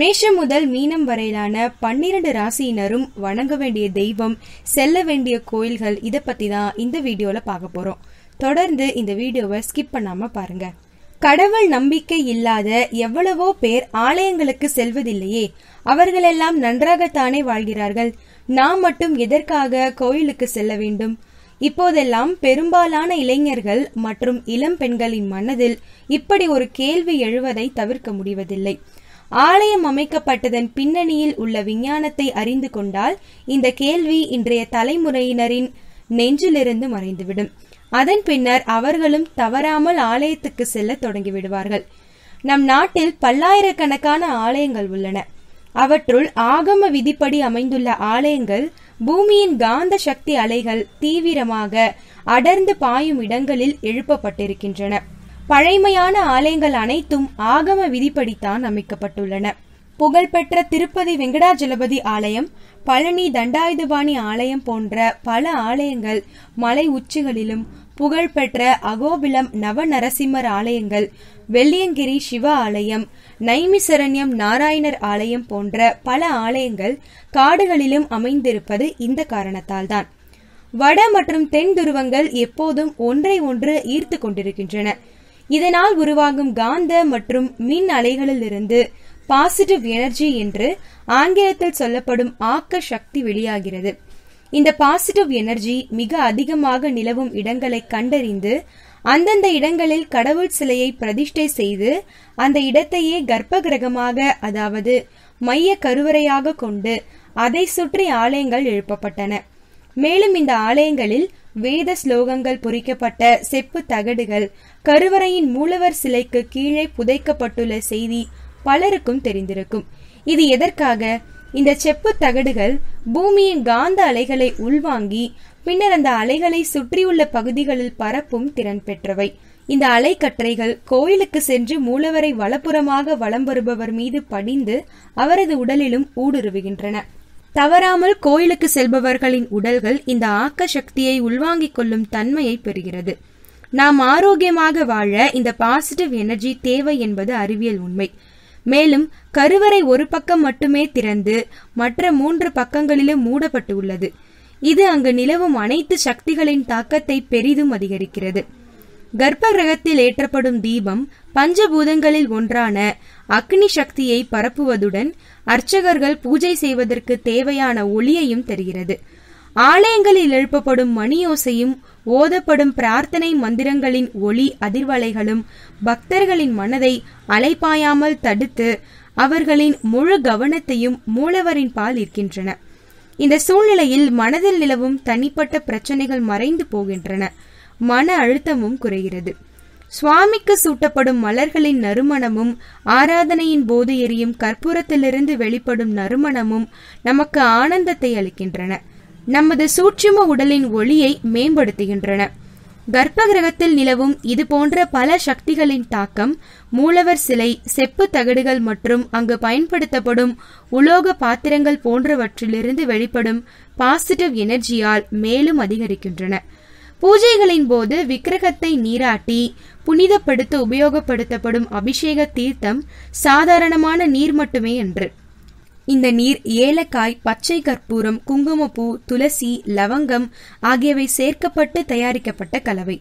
மேஷம் முதல் மீனம் வரையிலான 12 ராசியினரும் வணங்க வேண்டிய தெய்வம், செல்ல வேண்டிய கோயில்கள், இதை பத்தி தான் இந்த வீடியோல பார்க்க போறோம். தொடர்ந்து இந்த வீடியோவை ஸ்கிப் பண்ணாம பாருங்க. கடவுள் நம்பிக்கை இல்லாத எவ்வளவோ பேர் ஆலயங்களுக்கு செல்வதில்லையே, அவர்களெல்லாம் நன்றாகத்தானே வாழ்கிறார்கள். நாம் மட்டும் எதற்காக கோயிலுக்கு செல்ல வேண்டும்? இப்போதெல்லாம் பெரும்பாலான இளைஞர்கள் மற்றும் இளம் பெண்களின் மனதில் இப்படி ஒரு கேள்வி எழுவதை தவிர்க்க முடிவதில்லை. ஆலயம் அமைக்கப்பட்டதன் பின்னணியில் உள்ள விஞ்ஞானத்தை அறிந்து கொண்டால் இந்த கேள்வி இன்றைய தலைமுறையினரின் நெஞ்சிலிருந்து மறைந்துவிடும். அதன் பின்னர் அவர்களும் தவறாமல் ஆலயத்துக்கு செல்ல தொடங்கிவிடுவார்கள். நம் நாட்டில் பல்லாயிரக்கணக்கான ஆலயங்கள் உள்ளன. அவற்றுள் ஆகம விதிப்படி அமைந்துள்ள ஆலயங்கள் பூமியின் காந்த சக்தி அலைகள் தீவிரமாக அடர்ந்து பாயும் இடங்களில் எழுப்பப்பட்டிருக்கின்றன. பழைமையான ஆலயங்கள் அனைத்தும் ஆகம விதிப்படித்தான் அமைக்கப்பட்டுள்ளன. புகழ்பெற்ற திருப்பதி வெங்கடாஜலபதி ஆலயம், பழனி தண்டாயுதபாணி ஆலயம் போன்ற பல ஆலயங்கள் மலை உச்சிகளிலும், புகழ்பெற்ற அகோபிலம் நவநரசிம்மர் ஆலயங்கள், வெள்ளியங்கிரி சிவ ஆலயம், நைமிசரண்யம் நாராயணர் ஆலயம் போன்ற பல ஆலயங்கள் காடுகளிலும் அமைந்திருப்பது இந்த காரணத்தால் தான். வட மற்றும் தென் துருவங்கள் எப்போதும் ஒன்றை ஒன்று ஈர்த்து கொண்டிருக்கின்றன. இதனால் உருவாகும் காந்த மற்றும் மின் அலைகளிலிருந்து பாசிட்டிவ் எனர்ஜி என்று ஆங்கிலத்தில் சொல்லப்படும் ஆக்க சக்தி வெளியாகிறது. இந்த பாசிட்டிவ் எனர்ஜி மிக அதிகமாக நிலவும் இடங்களை கண்டறிந்து அந்தந்த இடங்களில் கடவுள் சிலையை பிரதிஷ்டை செய்து அந்த இடத்தையே கர்ப்ப கிரகமாக, அதாவது மைய கருவறையாக கொண்டு அதை சுற்றி ஆலயங்கள் எழுப்பப்பட்டன. மேலும் இந்த ஆலயங்களில் வேத ஸ்லோகங்கள் பொறிக்கப்பட்ட செப்பு தகடுகள், கருவறையின் மூலவர் சிலைக்கு கீழே புதைக்கப்பட்டுள்ள செய்தி பலருக்கும் தெரிந்திருக்கும். இது எதற்காக? இந்த செப்பு தகடுகள் பூமியின் காந்த அலைகளை உள்வாங்கி பின்னர் அந்த அலைகளை சுற்றியுள்ள பகுதிகளில் பரப்பும் திறன் பெற்றவை. இந்த அலைக்கற்றைகள் கோயிலுக்கு சென்று மூலவரை வலப்புறமாக வலம் வருபவர் மீது படிந்து அவரது உடலிலும் ஊடுருவுகின்றன. தவறாமல் கோயிலுக்கு செல்பவர்களின் உடல்கள் இந்த ஆக்க சக்தியை உள்வாங்கிக் கொள்ளும் தன்மையை பெறுகிறது. நாம் ஆரோக்கியமாக வாழ இந்த பாசிட்டிவ் எனர்ஜி தேவை என்பது அறிவியல் உண்மை. மேலும் கருவறை ஒரு பக்கம் மட்டுமே திறந்து மற்ற 3 பக்கங்களிலும் மூடப்பட்டு உள்ளது. இது அங்கு நிலவும் அனைத்து சக்திகளின் தாக்கத்தை பெரிதும் அதிகரிக்கிறது. கர்ப்ப கிரகத்தில் ஏற்றப்படும் தீபம் பஞ்சபூதங்களில் ஒன்றான அக்னி சக்தியை பரப்புவதுடன் அர்ச்சகர்கள் பூஜை செய்வதற்கு தேவையான ஒளியையும் தருகிறது. ஆலயங்களில் எழுப்பப்படும் மணியோசையும் ஓதப்படும் பிரார்த்தனை மந்திரங்களின் ஒளி அதிர்வலைகளும் பக்தர்களின் மனதை அலைப்பாயாமல் தடுத்து அவர்களின் முழு கவனத்தையும் மூலவரின் பால் இருக்கின்றன. இந்த சூழ்நிலையில் மனதில் நிலவும் தனிப்பட்ட பிரச்சனைகள் மறைந்து போகின்றன. மன அழுத்தமும் குறைகிறது. சுவாமிக்கு சூட்டப்படும் மலர்களின் நறுமணமும் ஆராதனையின் போது எரியும் கற்பூரத்திலிருந்து வெளிப்படும் நறுமணமும் நமக்கு ஆனந்தத்தை அளிக்கின்றன. நமது சூட்சும உடலின் ஒளியை மேம்படுத்துகின்றன. கர்ப்ப கிரகத்தில் நிலவும் இது போன்ற பல சக்திகளின் தாக்கம் மூலவர் சிலை, செப்பு தகடுகள் மற்றும் அங்கு பயன்படுத்தப்படும் உலோக பாத்திரங்கள் போன்றவற்றிலிருந்து வெளிப்படும் பாசிட்டிவ் எனர்ஜியால் மேலும் அதிகரிக்கின்றன. பூஜைகளின் போது விக்கிரகத்தை நீராட்டி புனிதப்படுத்த உபயோகப்படுத்தப்படும் அபிஷேக தீர்த்தம் சாதாரணமான நீர் மட்டுமே என்று இந்த நீர் ஏலக்காய், பச்சை கற்பூரம், குங்குமப்பூ, துளசி, லவங்கம் ஆகியவை சேர்க்கப்பட்டு தயாரிக்கப்பட்ட கலவை.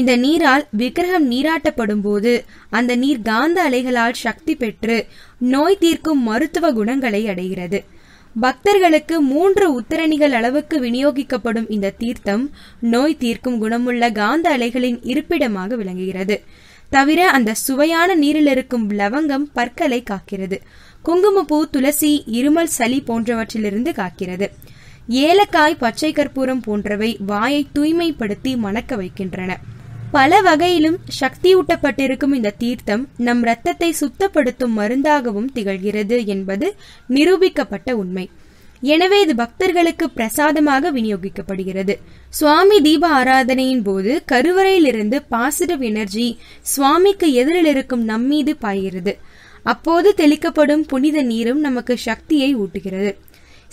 இந்த நீரால் விக்கிரகம் நீராட்டப்படும் போது அந்த நீர் காந்த அலைகளால் சக்தி பெற்று நோய் தீர்க்கும் மருத்துவ குணங்களை அடைகிறது. பக்தர்களுக்கு 3 உத்தரணிகள் அளவுக்கு விநியோகிக்கப்படும் இந்த தீர்த்தம் நோய் தீர்க்கும் குணமுள்ள காந்த அலைகளின் இருப்பிடமாக விளங்குகிறது. தவிர அந்த சுவையான நீரில் இருக்கும் லவங்கம் பற்களை காக்கிறது. குங்குமப்பூ, துளசி இருமல், சளி போன்றவற்றிலிருந்து காக்கிறது. ஏலக்காய், பச்சை கற்பூரம் போன்றவை வாயை தூய்மைப்படுத்தி மணக்க வைக்கின்றன. பல வகையிலும் சக்தியூட்டப்பட்டிருக்கும் இந்த தீர்த்தம் நம் இரத்தத்தை சுத்தப்படுத்தும் மருந்தாகவும் திகழ்கிறது என்பது நிரூபிக்கப்பட்ட உண்மை. எனவே இது பக்தர்களுக்கு பிரசாதமாக விநியோகிக்கப்படுகிறது. சுவாமி தீப ஆராதனையின் போது கருவறையிலிருந்து பாசிட்டிவ் எனர்ஜி சுவாமிக்கு எதிரில் இருக்கும் நம்மீது பாய்கிறது. அப்போது தெளிக்கப்படும் புனித நீரும் நமக்கு சக்தியை ஊட்டுகிறது.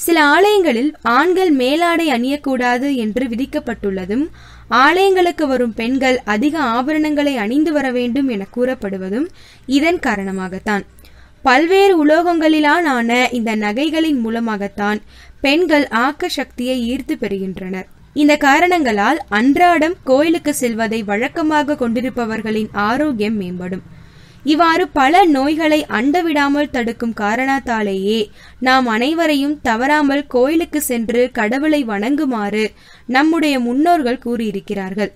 சில ஆலயங்களில் ஆண்கள் மேலாடை அணியக்கூடாது என்று விதிக்கப்பட்டுள்ளதும், ஆலயங்களுக்கு வரும் பெண்கள் அதிக ஆபரணங்களை அணிந்து வர வேண்டும் என கூறப்படுவதும் இதன் காரணமாகத்தான். பல்வேறு உலோகங்களிலான இந்த நகைகளின் மூலமாகத்தான் பெண்கள் ஆக்க சக்தியை ஈர்த்து பெறுகின்றனர். இந்த காரணங்களால் அன்றாடம் கோயிலுக்கு செல்வதை வழக்கமாக கொண்டிருப்பவர்களின் ஆரோக்கியம் மேம்படும். இவ்வாறு பல நோய்களை அண்டவிடாமல் தடுக்கும் காரணத்தாலேயே நாம் அனைவரையும் தவறாமல் கோயிலுக்கு சென்று கடவுளை வணங்குமாறு நம்முடைய முன்னோர்கள் கூறியிருக்கிறார்கள்.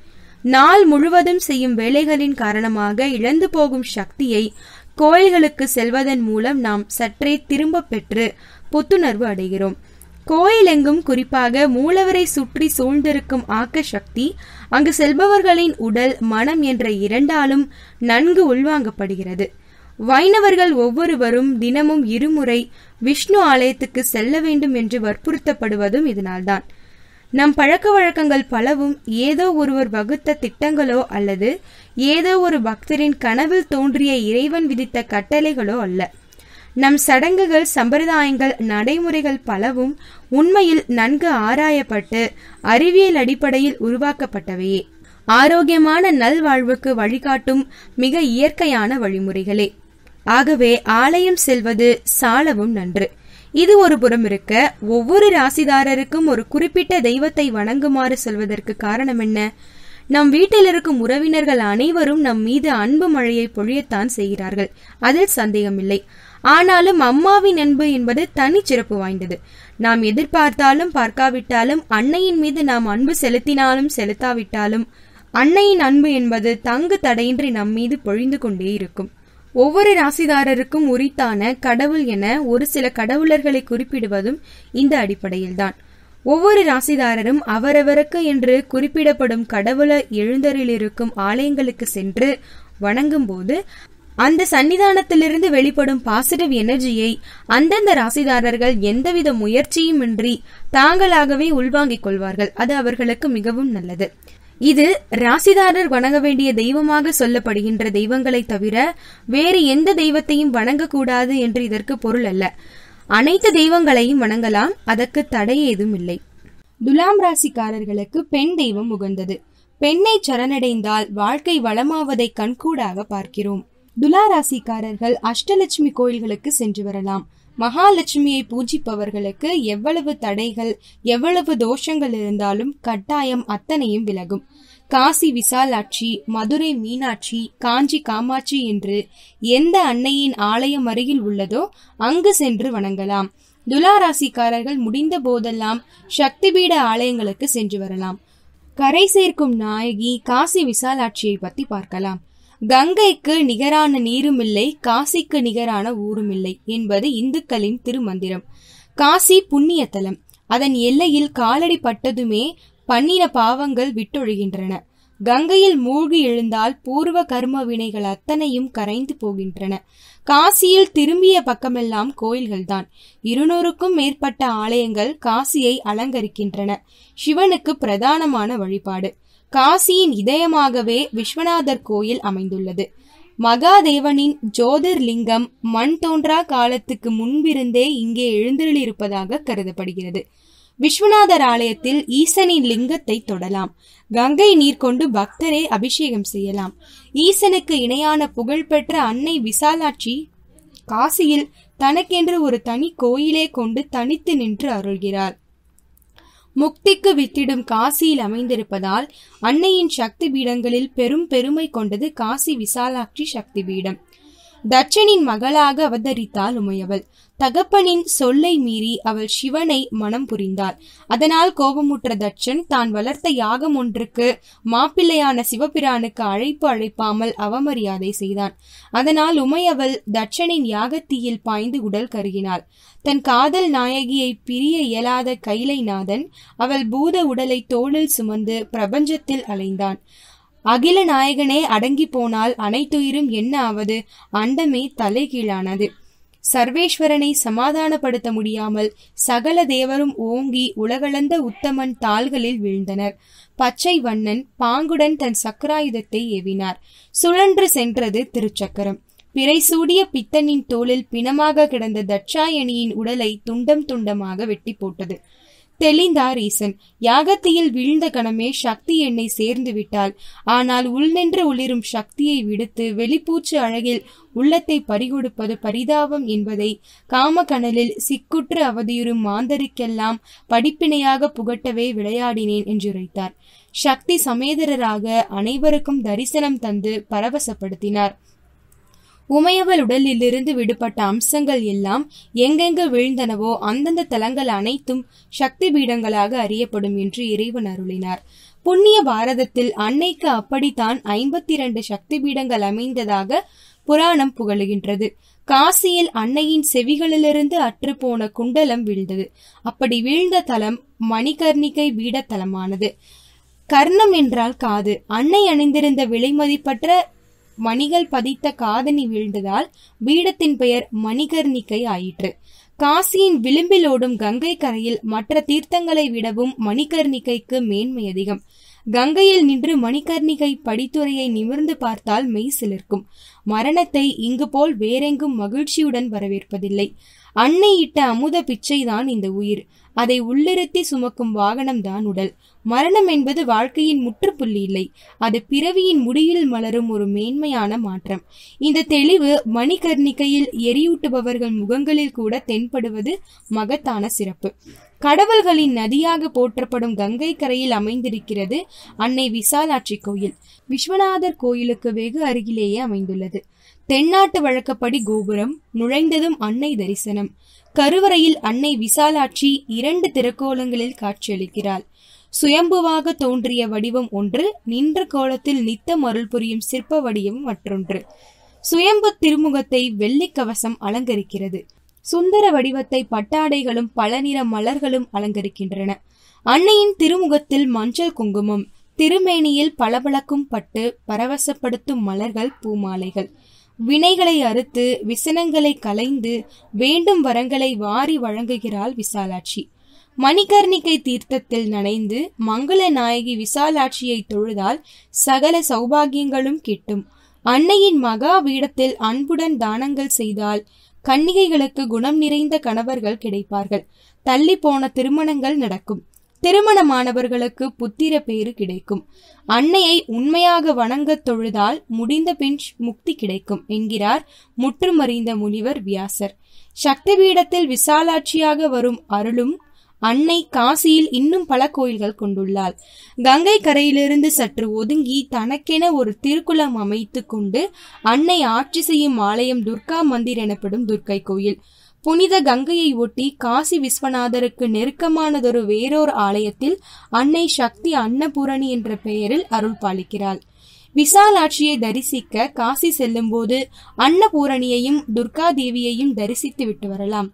நாள் முழுவதும் செய்யும் வேலைகளின் காரணமாக இழந்து போகும் சக்தியை கோயில்களுக்கு செல்வதன் மூலம் நாம் சற்றே திரும்ப பெற்று புத்துணர்வு அடைகிறோம். கோயிலெங்கும் குறிப்பாக மூலவரை சுற்றி சூழ்ந்திருக்கும் ஆக்க சக்தி அங்கு செல்பவர்களின் உடல், மனம் என்ற இரண்டாலும் நன்கு உள்வாங்கப்படுகிறது. வைணவர்கள் ஒவ்வொருவரும் தினமும் 2 முறை விஷ்ணு ஆலயத்துக்கு செல்ல வேண்டும் என்று வற்புறுத்தப்படுவதும் இதனால்தான். நம் பழக்க வழக்கங்கள் பலவும் ஏதோ ஒருவர் வகுத்த திட்டங்களோ அல்லது ஏதோ ஒரு பக்தரின் கனவில் தோன்றிய இறைவன் விதித்த கட்டளைகளோ அல்ல. நம் சடங்குகள், சம்பிரதாயங்கள், நடைமுறைகள் பலவும் உண்மையில் நன்கு ஆராயப்பட்டு அறிவியல் அடிப்படையில் உருவாக்கப்பட்டவையே. ஆரோக்கியமான நல்வாழ்வுக்கு வழிகாட்டும் மிக இயற்கையான வழிமுறைகளே. ஆகவே ஆலயம் செல்வது சாலவும் நன்று. இது ஒரு புறம் இருக்க, ஒவ்வொரு ராசிதாரருக்கும் ஒரு குறிப்பிட்ட தெய்வத்தை வணங்குமாறு சொல்வதற்கு காரணம் என்ன? நம் வீட்டில் இருக்கும் உறவினர்கள் அனைவரும் நம் மீது அன்பு மழையை பொழியத்தான் செய்கிறார்கள், அதில் சந்தேகமில்லை. ஆனாலும் அம்மாவின் அன்பு என்பது தனி சிறப்பு வாய்ந்தது. நாம் எதிர்பார்த்தாலும் பார்க்காவிட்டாலும் அன்னையின் மீது நாம் அன்பு செலுத்தினாலும் செலுத்தாவிட்டாலும் அன்னையின் அன்பு என்பது தங்கு தடையின்றி நம் மீது பொழிந்து கொண்டே இருக்கும். ஒவ்வொரு ராசிதாரருக்கும் உரித்தான கடவுள் என ஒரு சில கடவுளர்களை குறிப்பிடுவதும் இந்த அடிப்படையில்தான். ஒவ்வொரு ராசிதாரரும் அவரவருக்கு என்று குறிப்பிடப்படும் கடவுள எழுந்தருளிருக்கும் ஆலயங்களுக்கு சென்று வணங்கும் போது அந்த சன்னிதானத்திலிருந்து வெளிப்படும் பாசிட்டிவ் எனர்ஜியை அந்தந்த ராசிதாரர்கள் எந்தவித முயற்சியுமின்றி தாங்களாகவே உள்வாங்கிக் கொள்வார்கள். அது அவர்களுக்கு மிகவும் நல்லது. இது ராசிதாரர் வணங்க வேண்டிய தெய்வமாக சொல்லப்படுகின்ற தெய்வங்களை தவிர வேறு எந்த தெய்வத்தையும் வணங்கக்கூடாது என்று இதற்கு பொருள் அல்ல. அனைத்து தெய்வங்களையும் வணங்கலாம், அதற்கு தடை ஏதும் இல்லை. துலாம் ராசிக்காரர்களுக்கு பெண் தெய்வம் உகந்தது. பெண்ணை சரணடைந்தால் வாழ்க்கை வளமாவதை கண்கூடாக பார்க்கிறோம். துலா ராசிக்காரர்கள் அஷ்டலட்சுமி கோயில்களுக்கு சென்று வரலாம். மகாலட்சுமியை பூஜிப்பவர்களுக்கு எவ்வளவு தடைகள், எவ்வளவு தோஷங்கள் இருந்தாலும் கட்டாயம் அத்தனையும் விலகும். காசி விசாலாட்சி, மதுரை மீனாட்சி, காஞ்சி காமாட்சி என்று எந்த அன்னையின் ஆலயம் அருகில் உள்ளதோ அங்கு சென்று வணங்கலாம். துலா ராசிக்காரர்கள் முடிந்த போதெல்லாம் சக்தி பீட ஆலயங்களுக்கு சென்று வரலாம். கரை சேர்க்கும் நாயகி காசி விசாலாட்சியை பற்றி பார்க்கலாம். கங்கைக்கு நிகரான நீருமில்லை, காசிக்கு நிகரான ஊருமில்லை என்பது இந்துக்களின் திருமந்திரம். காசி புண்ணிய தலம். அதன் எல்லையில் காலடி பட்டதுமே 12 பாவங்கள் விட்டொழுகின்றன. கங்கையில் மூழ்கி எழுந்தால் பூர்வ கர்ம வினைகள் அத்தனையும் கரைந்து போகின்றன. காசியில் திரும்பிய பக்கமெல்லாம் கோயில்கள்தான். 200க்கும் மேற்பட்ட ஆலயங்கள் காசியை அலங்கரிக்கின்றன. சிவனுக்கு பிரதானமான வழிபாடு. காசியின் இதயமாகவே விஸ்வநாதர் கோயில் அமைந்துள்ளது. மகாதேவனின் ஜோதிர்லிங்கம் மண் தோன்றா காலத்துக்கு முன்பிருந்தே இங்கே எழுந்தருளியிருப்பதாக கருதப்படுகிறது. விஸ்வநாதர் ஆலயத்தில் ஈசனின் லிங்கத்தை தொடலாம். கங்கை நீர் கொண்டு பக்தரை அபிஷேகம் செய்யலாம். ஈசனுக்கு இணையான புகழ்பெற்ற அன்னை விசாலாட்சி காசியில் தனக்கென்று ஒரு தனி கோயிலே கொண்டு தனித்து நின்று அருள்கிறார். முக்திக்கு வித்திடும் காசியில் அமைந்திருப்பதால் அன்னையின் சக்தி பீடங்களில் பெரும் பெருமை கொண்டது காசி விசாலாட்சி சக்தி பீடம். தட்சனின் மகளாக அவதரித்தாள் உமையவள். தகப்பனின் சொல்லை மீறி அவள் சிவனை மனம் புரிந்தாள். அதனால் கோபமுற்ற தட்சன் தான் வளர்த்த யாகம் ஒன்றுக்கு மாப்பிள்ளையான சிவபிரானுக்கு அழைப்பாமல் அவமரியாதை செய்தான். அதனால் உமையவள் தட்சனின் யாகத்தீயில் பாய்ந்து உடல் கருகினாள். தன் காதல் நாயகியை பிரிய இயலாத கைலைநாதன் அவள் பூத உடலை தோளில் சுமந்து பிரபஞ்சத்தில் அலைந்தான். அகில நாயகனே அடங்கி போனால் அனைத்துயிரும் என்ன ஆவது? அண்டமே தலைகீழானது. சர்வேஸ்வரனை சமாதானப்படுத்த முடியாமல் சகல தேவரும் ஓங்கி உலகளந்த உத்தமன் தாள்களில் வீழ்ந்தனர். பச்சை வண்ணன் பாங்குடன் தன் சக்கராயுதத்தை ஏவினார். சுழன்று சென்றது திருச்சக்கரம். பிறைசூடிய பித்தனின் தோளில் பிணமாக கிடந்த தட்சாயணியின் உடலை துண்டம் துண்டமாக வெட்டி போட்டது. தெளிந்தார் ஈசன். யாகத்தியில் வீழ்ந்த கணமே சக்தி என்னை சேர்ந்து விட்டாள். ஆனால் உள்நின்று ஒளிரும் சக்தியை விடுத்து வெளிப்பூச்சு அழகில் உள்ளத்தை பறிகொடுப்பது பரிதாபம் என்பதை காமக்கணலில் சிக்குற்று அவதியுறும் மாந்தருக்கெல்லாம் படிப்பினையாக புகட்டவே விளையாடினேன் என்றுரைத்தார். சக்தி சமேதரராக அனைவருக்கும் தரிசனம் தந்து பரவசப்படுத்தினார். உமையவள் உடலிலிருந்து விடுபட்ட அம்சங்கள் எல்லாம் எங்கெங்கு விழுந்தனவோ அந்தந்த தலங்கள் அனைத்தும் சக்தி பீடங்களாக அறியப்படும் என்று இறைவன் அருளினார். புண்ணிய பாரதத்தில் அன்னைக்கு அப்படித்தான் 52 சக்தி பீடங்கள் அமைந்ததாக புராணம் புகழுகின்றது. காசியில் அன்னையின் செவிகளிலிருந்து அற்றுப்போன குண்டலம் வீழ்ந்தது. அப்படி வீழ்ந்த தலம் மணிகர்ணிகை பீடத்தலமானது. கர்ணம் என்றால் காது. அன்னை அணிந்திருந்த விலைமதிப்பற்ற மணிகள் பதித்த காதணி வீழ்ந்ததால் பீடத்தின் பெயர் மணிகர்ணிகை ஆயிற்று. காசியின் விளிம்பில் ஓடும் கங்கை கரையில் மற்ற தீர்த்தங்களை விடவும் மணிகர்ணிகைக்கு மேன்மை அதிகம். கங்கையில் நின்று மணிகர்ணிகை படித்துறையை நிமிர்ந்து பார்த்தால் மெய் சிலிர்க்கும். மரணத்தை இங்கு போல் வேறெங்கும் மகிழ்ச்சியுடன் வரவேற்பதில்லை. அன்னை இட்ட அமுத பிச்சைதான் இந்த உயிர். அதை உள்ளிருத்தி சுமக்கும் வாகனம் தான் உடல். மரணம் என்பது வாழ்க்கையின் முற்றுப்புள்ளி இல்லை. அது பிறவியின் முடியில் மலரும் ஒரு மேன்மையான மாற்றம். இந்த தெளிவு மணிகர்ணிகையில் எரியூட்டுபவர்கள் முகங்களில் கூட தென்படுவது மகத்தான சிறப்பு. கடவுள்களின் நதியாக போற்றப்படும் கங்கை கரையில் அமைந்திருக்கிறது அன்னை விசாலாட்சி கோயில். விஸ்வநாதர் கோயிலுக்கு வெகு அருகிலேயே அமைந்துள்ளது. தென்னாட்டு வழக்கப்படி கோபுரம், நுழைந்ததும் அன்னை தரிசனம். கருவறையில் அன்னை விசாலாட்சி 2 திருக்கோலங்களில் காட்சியளிக்கிறாள். சுயம்புவாக தோன்றிய வடிவம் ஒன்று, நின்ற கோலத்தில் நித்தம் அருள் புரியும் சிற்ப வடிவம் மற்றொன்று. சுயம்பு திருமுகத்தை வெள்ளிக்கவசம் அலங்கரிக்கிறது. சுந்தர வடிவத்தை பட்டாடைகளும் பல நிற மலர்களும் அலங்கரிக்கின்றன. அன்னையின் திருமுகத்தில் மஞ்சள் குங்குமம், திருமேனியில் பளபளக்கும் பட்டு, பரவசப்படுத்தும் மலர்கள், பூமாலைகள். வினைகளை அறுத்து விசனங்களை கலைந்து வேண்டும் வரங்களை வாரி வழங்குகிறாள் விசாலாட்சி. மணிகர்ணிகை தீர்த்தத்தில் நனைந்து மங்கள நாயகி விசாலாட்சியை தொழுதால் சகல சௌபாகியங்களும் கிட்டும். அன்னையின் மகா பீடத்தில் அன்புடன் தானங்கள் செய்தால் கன்னிகைகளுக்கு குணம் நிறைந்த கணவர்கள் கிடைப்பார்கள். தள்ளி போன திருமணங்கள் நடக்கும். திருமணமானவர்களுக்கு புத்திர பேறு கிடைக்கும். அன்னையை உண்மையாக வணங்க தொழுதால் முடிந்த பின் முக்தி கிடைக்கும் என்கிறார் முற்றுமறிந்த முனிவர் வியாசர். சக்தி பீடத்தில் விசாலாட்சியாக வரும் அருளும் அன்னை காசியில் இன்னும் பல கோயில்கள் கொண்டுள்ளாள். கங்கை கரையிலிருந்து சற்று ஒதுங்கி தனக்கென ஒரு திருக்குளம் அமைத்து கொண்டு அன்னை ஆட்சி செய்யும் ஆலயம் துர்கா மந்திர் எனப்படும் துர்க்கை கோயில். புனித கங்கையை ஒட்டி காசி விஸ்வநாதருக்கு நெருக்கமானதொரு வேறோர் ஆலயத்தில் அன்னை சக்தி அன்னபூரணி என்ற பெயரில் அருள் பாலிக்கிறாள். விசாலாட்சியை தரிசிக்க காசி செல்லும் போது அன்னபூரணியையும் துர்கா தேவியையும் தரிசித்து விட்டு வரலாம்.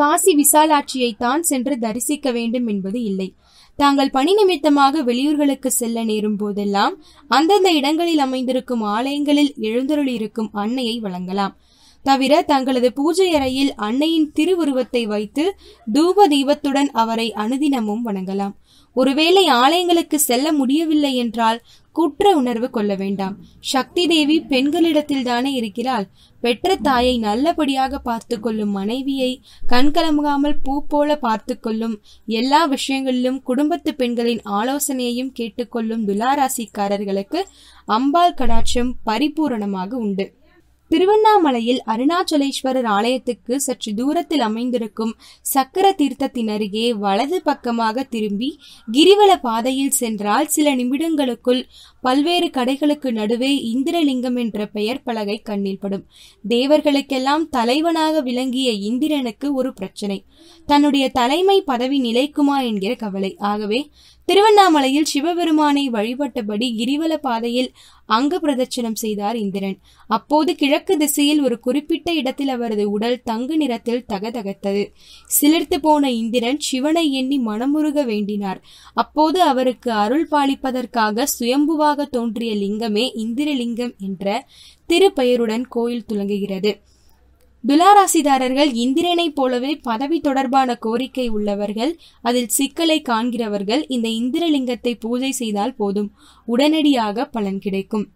காசி விசாலாட்சியை தான் சென்று தரிசிக்க வேண்டும் என்பது இல்லை. தாங்கள் பணி நிமித்தமாக வெளியூர்களுக்கு செல்ல நேரும் போதெல்லாம் அந்தந்த இடங்களில் அமைந்திருக்கும் ஆலயங்களில் எழுந்தருளியிருக்கும் அன்னையை வழங்கலாம். தவிர தங்களது பூஜை அறையில் அன்னையின் திருவுருவத்தை வைத்து தூப தீபத்துடன் அவரை அனுதினமும் வணங்கலாம். ஒருவேளை ஆலயங்களுக்கு செல்ல முடியவில்லை என்றால் குற்ற உணர்வு கொள்ள வேண்டாம். சக்தி தேவி பெண்களிடத்தில் தானே இருக்கிறாள். பெற்ற தாயை நல்லபடியாக பார்த்து கொள்ளும் மனைவியை கண்கலங்காமல் பூ போல பார்த்து கொள்ளும், எல்லா விஷயங்களிலும் குடும்பத்து பெண்களின் ஆலோசனையையும் கேட்டுக்கொள்ளும் துலாராசிக்காரர்களுக்கு அம்பாள் கடாட்சம் பரிபூரணமாக உண்டு. திருவண்ணாமலையில் அருணாச்சலேஸ்வரர் ஆலயத்துக்கு சற்று தூரத்தில் அமைந்திருக்கும் சக்கர தீர்த்தத்தின் அருகே வலது பக்கமாக திரும்பி கிரிவல பாதையில் சென்றால் சில நிமிடங்களுக்குள் பல்வேறு கடைகளுக்கு நடுவே இந்திரலிங்கம் என்ற பெயர் பலகை கண்ணில் படும். தேவர்களுக்கெல்லாம் தலைவனாக விளங்கிய இந்திரனுக்கு ஒரு பிரச்சனை, தன்னுடைய தலைமை பதவி நிலைக்குமா என்கிற கவலை. ஆகவே திருவண்ணாமலையில் சிவபெருமானை வழிபட்டபடி கிரிவல பாதையில் அங்க பிரதட்சணம் செய்தார் இந்திரன். அப்போது கிழக்கு திசையில் ஒரு குறிப்பிட்ட இடத்தில் அவரது உடல் தங்கு நிறத்தில் தகதகத்தது. சிலிர்த்து போன இந்திரன் சிவனை எண்ணி மனமுருக வேண்டினார். அப்போது அவருக்கு அருள் பாலிப்பதற்காக சுயம்புவாக தோன்றிய லிங்கமே இந்திரலிங்கம் என்ற திருப்பெயருடன் கோயில் துலங்குகிறது. துலாராசிதாரர்கள் இந்திரனைப் போலவே பதவி தொடர்பான கோரிக்கை உள்ளவர்கள், அதில் சிக்கலை காண்கிறவர்கள் இந்த இந்திரலிங்கத்தை பூஜை செய்தால் போதும், உடனடியாக பலன் கிடைக்கும்.